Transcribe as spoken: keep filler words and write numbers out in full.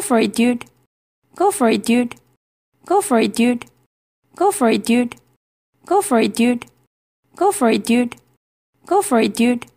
Go for it, dude. Go for it, dude. Go for it, dude. Go for it, dude. Go for it, dude. Go for it, dude. Go for it, dude.